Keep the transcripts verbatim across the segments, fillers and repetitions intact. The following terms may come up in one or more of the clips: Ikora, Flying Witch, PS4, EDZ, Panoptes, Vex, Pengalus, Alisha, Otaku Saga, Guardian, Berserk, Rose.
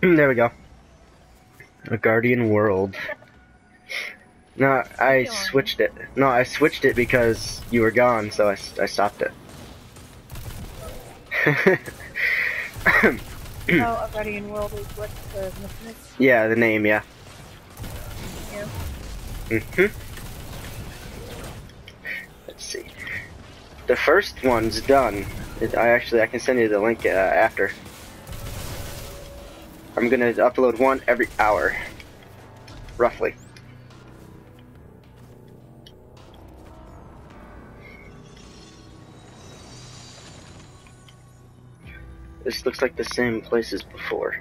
There we go. A Guardian World. No, I switched it. No, I switched it because you were gone, so I, I stopped it. Oh, A Guardian World is what the mission is? Yeah, the name, yeah. Yeah. Mm-hmm. Let's see. The first one's done. It, I actually, I can send you the link uh, after. I'm gonna upload one every hour, roughly. This looks like the same place as before.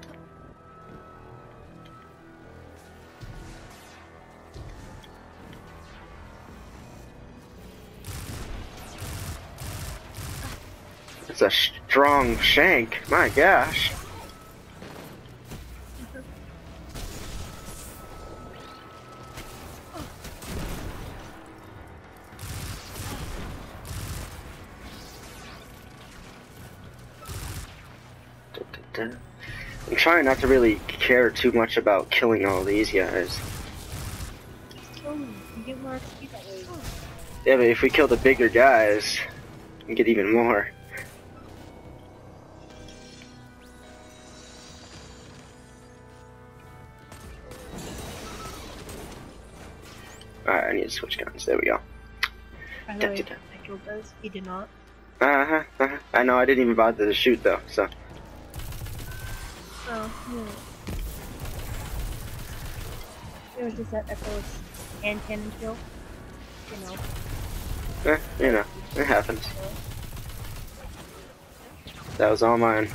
It's a strong shank, my gosh. I'm trying not to really care too much about killing all these guys. Yeah, but if we kill the bigger guys, we get even more. Alright, I need to switch guns. There we go. By the da, way, da, da. I killed those. He did not. Uh huh. Uh huh. I know. I didn't even bother to shoot though. So. Oh, yeah. It was just that echoes and cannon kill. You know. Eh, you know, it happens. That was all mine.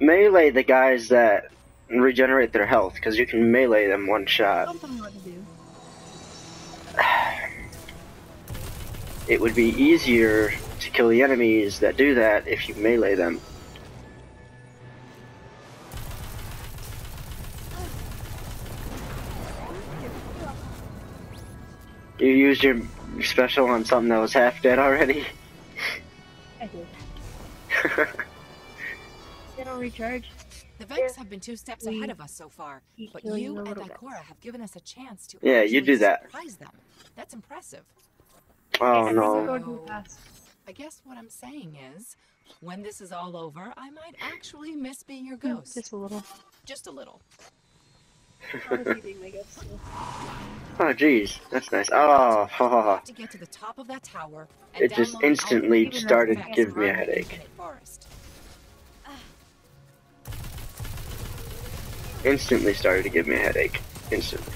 Melee the guys that regenerate their health, because you can melee them one shot. I don't know what to do. It would be easier to kill the enemies that do that if you melee them. You used your special on something that was half dead already? I did. They don't recharge. The Vex have been two steps we, ahead of us so far, but you and Ikora have given us a chance to yeah, you do that. Surprise them. That's impressive. Oh no. I guess what I'm saying is, when this is all over, I might actually miss being your ghost. Just a little. Just a little. Oh geez, that's nice. Oh, ha ha. To get to the top of that tower. It just instantly started giving me a headache. Instantly started to give me a headache. Instantly.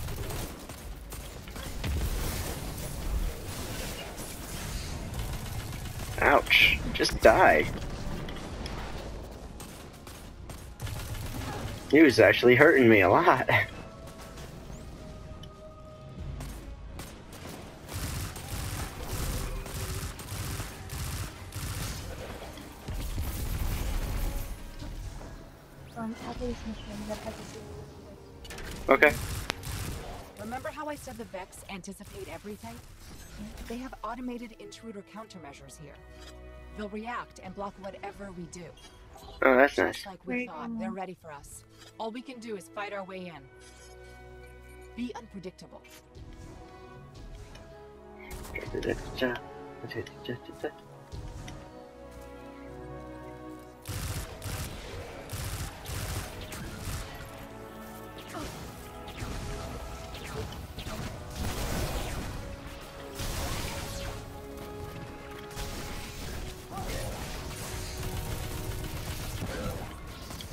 Ouch, just die. He was actually hurting me a lot. Okay. Remember how I said the Vex anticipate everything? They have automated intruder countermeasures here. They'll react and block whatever we do. Oh, that's nice. Just like we thought, they're ready for us. All we can do is fight our way in. Be unpredictable.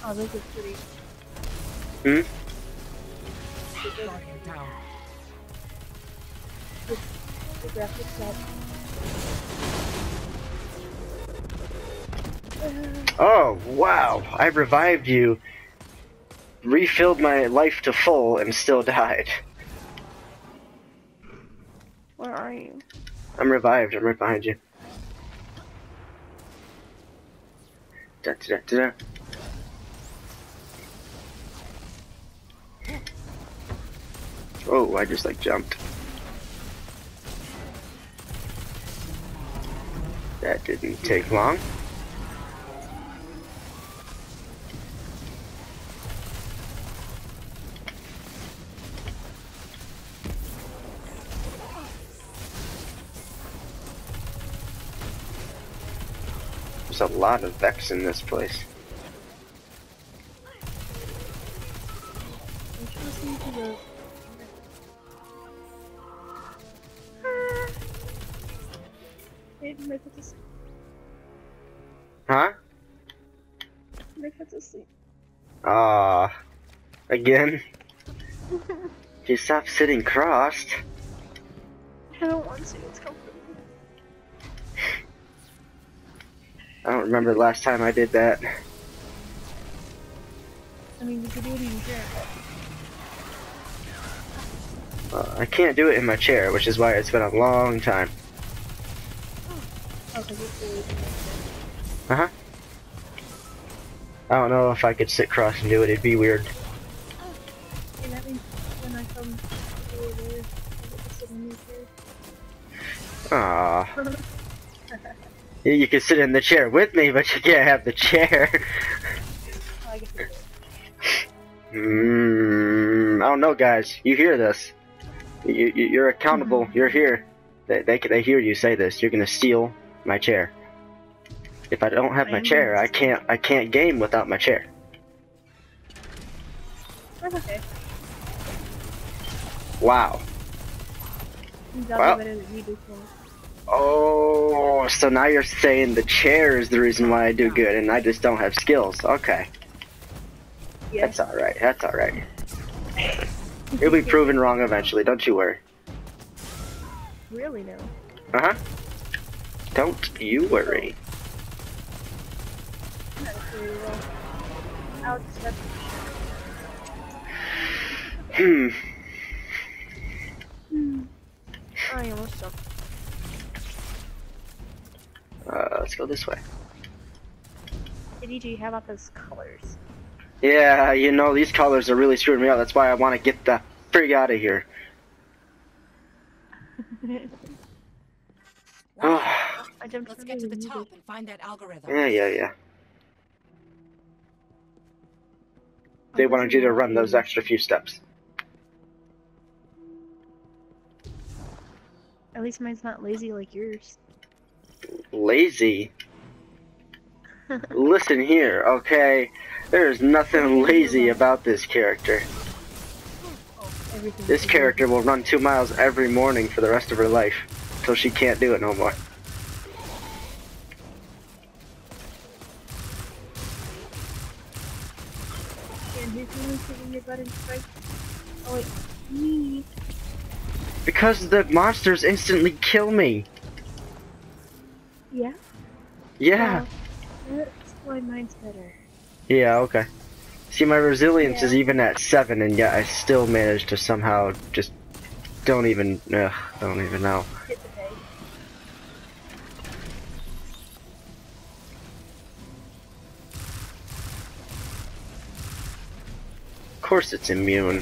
Oh, this is pretty. Hmm? The graphic set. Oh, wow. I revived you, refilled my life to full, and still died. Where are you? I'm revived. I'm right behind you. Da da da da. Oh, I just like jumped. That didn't take long. There's a lot of Vex in this place. Huh? They put to sleep. Ah, uh, again? You stop sitting crossed. I don't want to. It's comfortable. I don't remember the last time I did that. I mean, you could do it in your chair. Uh, I can't do it in my chair, which is why it's been a long time. Oh, okay, Uh-huh. I don't know if I could sit cross and do it, it'd be weird. And that means when I come over there, I get to sit in your chair. Aww. You can sit in the chair with me, but you can't have the chair. Oh, I guess it is. Mm, I don't know, guys. You hear this. You, you, you're accountable. Mm-hmm. You're here. They, they, they hear you say this. You're gonna steal my chair. If I don't have my chair, I can't I can't game without my chair. That's okay. Wow. Well, oh, so now you're saying the chair is the reason why I do good and I just don't have skills. Okay. Yeah. That's alright, that's alright. You'll be proven wrong eventually, don't you worry. Really no. Uh-huh. Don't you worry. Hmm. I almost stopped. Uh, let's go this way. E D Z, how about those colors? Yeah, you know, these colors are really screwing me up. That's why I want to get the frig out of here. Oh. Let's get to the top and find that algorithm. Yeah, yeah, yeah. They wanted you to run those extra few steps. At least mine's not lazy like yours. Lazy? Listen here, okay? There is nothing lazy about this character. This character will run two miles every morning for the rest of her life, till she can't do it no more. Because the monsters instantly kill me. Yeah? Yeah. Wow. That's why mine's better. Yeah, okay. See, my resilience yeah. is even at seven, and yet I still manage to somehow just don't even, ugh, don't even know. Hit the peg. Of course it's immune.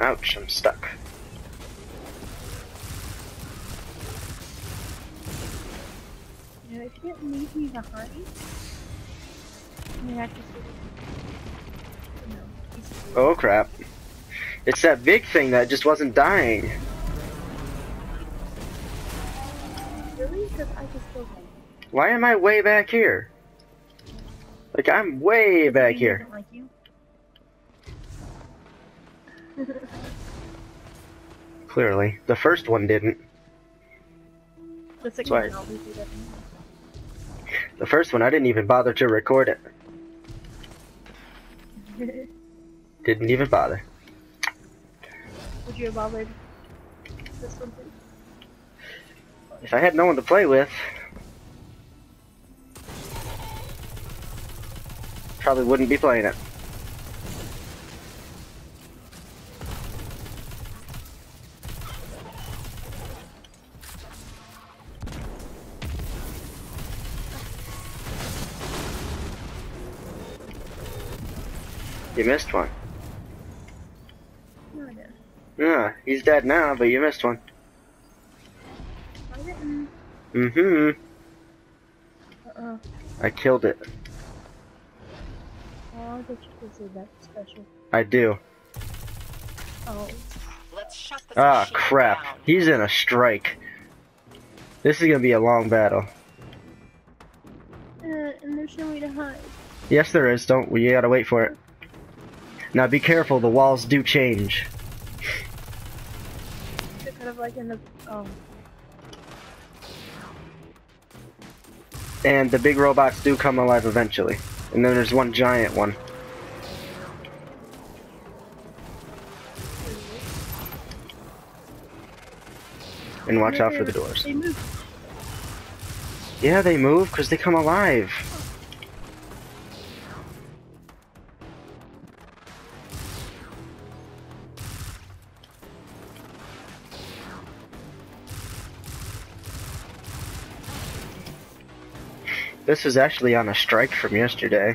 Ouch, I'm stuck. No, if you didn't leave me behind, you have to see. No, oh crap. It's that big thing that just wasn't dying. Really? Because I just killed him. Why am I way back here? Like, I'm way back here. Doesn't like you? Clearly, the first one didn't. The second one always did it. The first one, I didn't even bother to record it. Didn't even bother. Would you have bothered this one? If I had no one to play with, probably wouldn't be playing it. You missed one. No, I didn't. Yeah, he's dead now, but you missed one. Mm-hmm. Uh-oh. I killed it. Oh, I thought you could say that special. I do. Oh. Let's shut this ah, crap. Down. He's in a strike. This is going to be a long battle. Uh, and there's no way to hide. Yes, there is. Don't. You got to wait for it. Now, be careful. The walls do change. They're kind of like in the... Oh. And the big robots do come alive eventually. And then there's one giant one. And watch out for the doors. They move. Yeah, they move because they come alive. This is actually on a strike from yesterday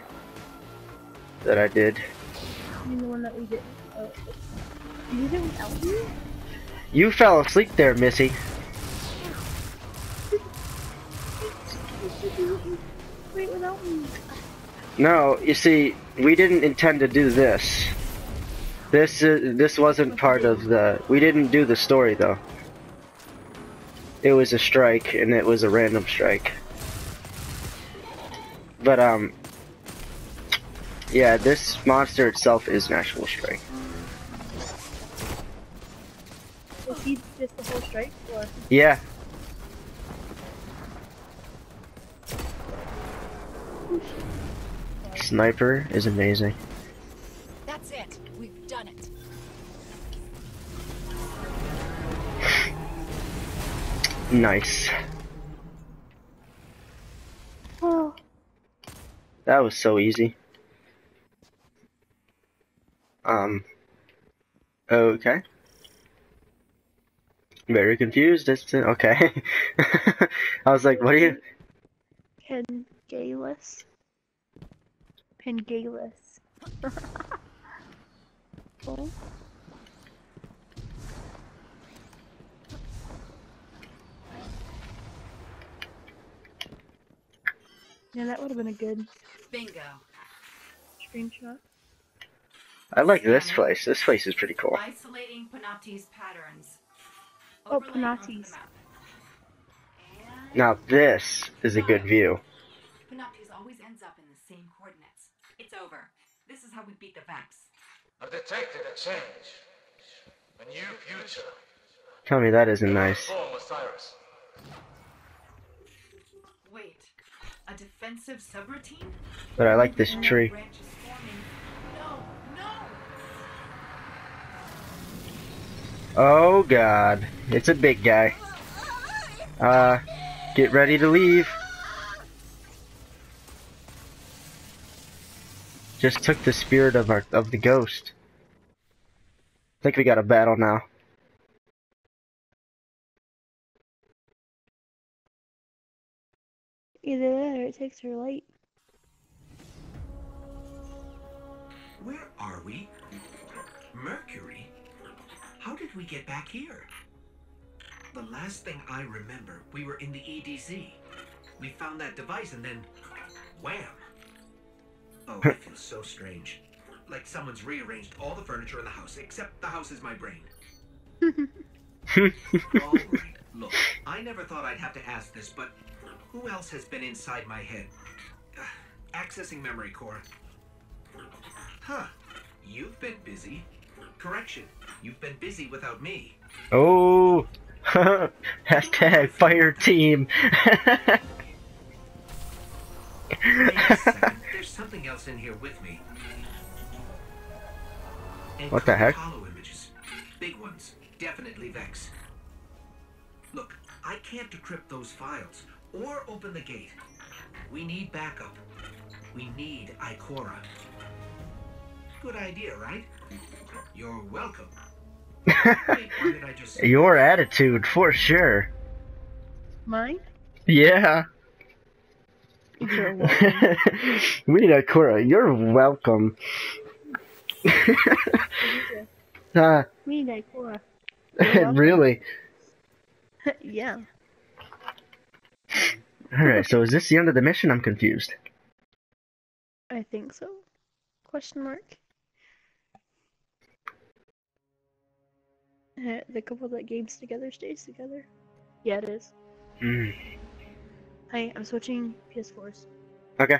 that I did. You mean the one that we did? Uh, you did it without me? You fell asleep there, Missy. Wait, without me. No, you see, we didn't intend to do this. This is, this wasn't part of the. We didn't do the story though. It was a strike, and it was a random strike. But, um, yeah, this monster itself is an actual strike. Was he just the whole strike? Or? Yeah. Sniper is amazing. That's it. We've done it. Nice. Oh. That was so easy. Um. Okay. Very confused as to. Okay. I was like, what are you. Pengalus. Pengalus. Oh. Yeah, that would have been a good bingo screenshot. I like this place. This place is pretty cool. Isolating Panoptes patterns. Oh, Panoptes. Now this is a good view. Panoptes always ends up in the same coordinates. It's over. This is how we beat the Vex. I've detected a change. A new future. Tell me that isn't nice. Wait. A defensive subroutine? But I like this tree. No, no. Oh god. It's a big guy. Uh, get ready to leave. Just took the spirit of our of the ghost. I think we got a battle now. Either that or it takes her light. Where are we? Mercury? How did we get back here? The last thing I remember, we were in the E D Z. We found that device and then... wham! Oh, I feel so strange. Like someone's rearranged all the furniture in the house, except the house is my brain. Alright, look. I never thought I'd have to ask this, but... who else has been inside my head? Uh, accessing memory core. Huh. You've been busy. Correction. You've been busy without me. Oh. Hashtag fire team. Wait a second. There's something else in here with me. And what the heck? Hollow images. Big ones. Definitely Vex. Look, I can't decrypt those files. Or open the gate. We need backup. We need Ikora. Good idea, right? You're welcome. Wait, why did I just... Your attitude, for sure. Mine? Yeah. You're welcome. We need Ikora. You're welcome. uh, we need Ikora. Really? Yeah. Alright, so is this the end of the mission? I'm confused. I think so. Question mark. Uh, the couple that games together stays together. Yeah, it is. Mm. Hi, I'm switching P S fours. Okay.